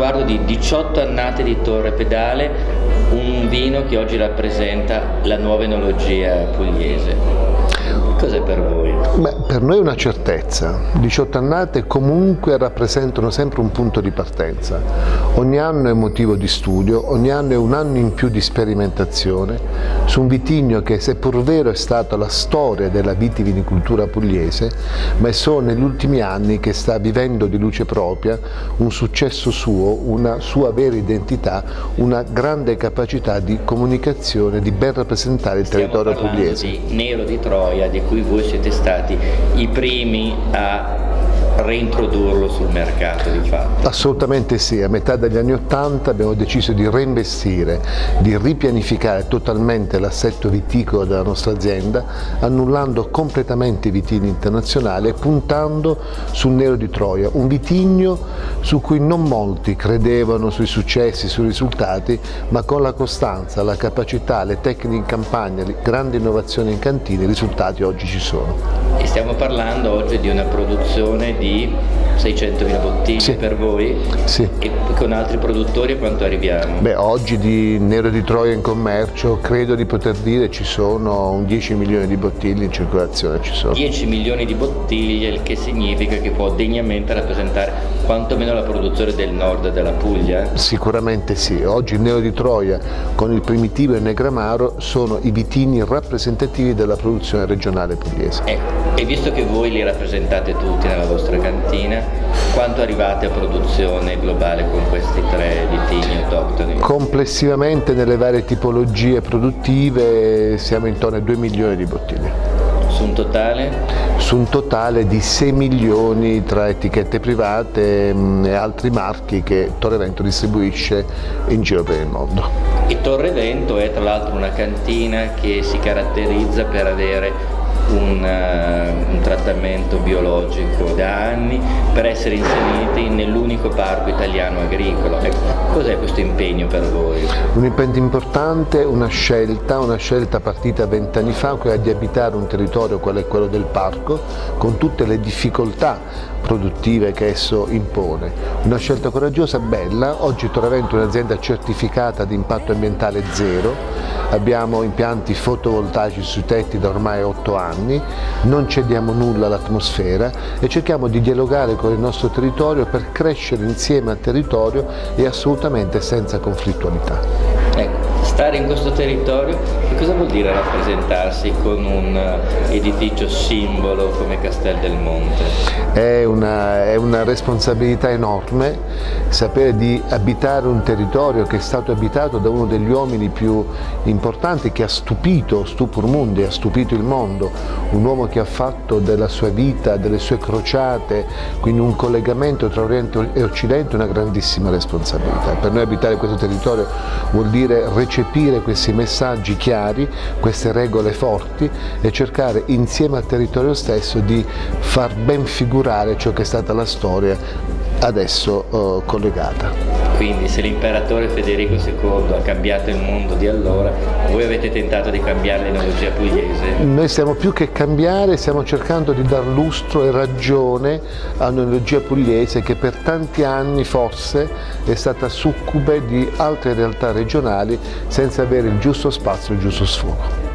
traguardo di 18 annate di Torre Pedale, un vino che oggi rappresenta la nuova enologia pugliese. Cos'è per voi? Beh, per noi è una certezza. 18 annate comunque rappresentano sempre un punto di partenza. Ogni anno è motivo di studio, ogni anno è un anno in più di sperimentazione su un vitigno che, seppur vero, è stato la storia della vitivinicoltura pugliese, ma è solo negli ultimi anni che sta vivendo di luce propria un successo suo, una sua vera identità, una grande capacità di comunicazione, di ben rappresentare il territorio pugliese. Stiamo parlando di Nero di Troia, di cui voi siete stati i primi a reintrodurlo sul mercato, di fatto. Assolutamente sì, a metà degli anni '80 abbiamo deciso di reinvestire, di ripianificare totalmente l'assetto viticolo della nostra azienda, annullando completamente i vitigni internazionali e puntando sul Nero di Troia, un vitigno su cui non molti credevano, sui successi, sui risultati, ma con la costanza, la capacità, le tecniche in campagna, le grandi innovazioni in cantina, i risultati oggi ci sono. E stiamo parlando oggi di una produzione di 600.000 bottiglie, sì, per voi, sì. E con altri produttori a quanto arriviamo? Beh, oggi di Nero di Troia in commercio credo di poter dire ci sono un 10 milioni di bottiglie in circolazione. Ci sono 10 milioni di bottiglie, il che significa che può degnamente rappresentare quantomeno la produzione del nord della Puglia? Sicuramente sì, oggi il Nero di Troia con il Primitivo e il Negroamaro sono i vitigni rappresentativi della produzione regionale pugliese. Ecco. E visto che voi li rappresentate tutti nella vostra cantina, quanto arrivate a produzione globale con questi tre vitigni autoctoni? Complessivamente nelle varie tipologie produttive siamo intorno ai 2 milioni di bottiglie. Su un totale? Su un totale di 6 milioni tra etichette private e altri marchi che Torrevento distribuisce in giro per il mondo. E Torrevento è tra l'altro una cantina che si caratterizza per avere un trattamento biologico da anni, per essere inseriti nell'unico parco italiano agricolo. Cos'è questo impegno per voi? Un impegno importante, una scelta partita 20 anni fa, quella di abitare un territorio quale è quello del parco, con tutte le difficoltà produttive che esso impone. Una scelta coraggiosa, bella. Oggi Torrevento è un'azienda certificata di impatto ambientale zero, abbiamo impianti fotovoltaici sui tetti da ormai 8 anni, non cediamo nulla all'atmosfera e cerchiamo di dialogare con il nostro territorio per crescere insieme al territorio e assolutamente senza conflittualità. Ecco. Stare in questo territorio, che cosa vuol dire rappresentarsi con un edificio simbolo come Castel del Monte? È una responsabilità enorme sapere di abitare un territorio che è stato abitato da uno degli uomini più importanti, che ha stupito Stupor Mundi, ha stupito il mondo, un uomo che ha fatto della sua vita, delle sue crociate, quindi un collegamento tra Oriente e Occidente, una grandissima responsabilità. Per noi abitare questo territorio vuol dire recepire questi messaggi chiari, queste regole forti e cercare insieme al territorio stesso di far ben figurare ciò che è stata la storia adesso collegata. Quindi se l'imperatore Federico II ha cambiato il mondo di allora, voi avete tentato di cambiare l'enologia pugliese? Noi stiamo più che cambiare, stiamo cercando di dar lustro e ragione all'enologia pugliese, che per tanti anni forse è stata succube di altre realtà regionali senza avere il giusto spazio e il giusto sfogo.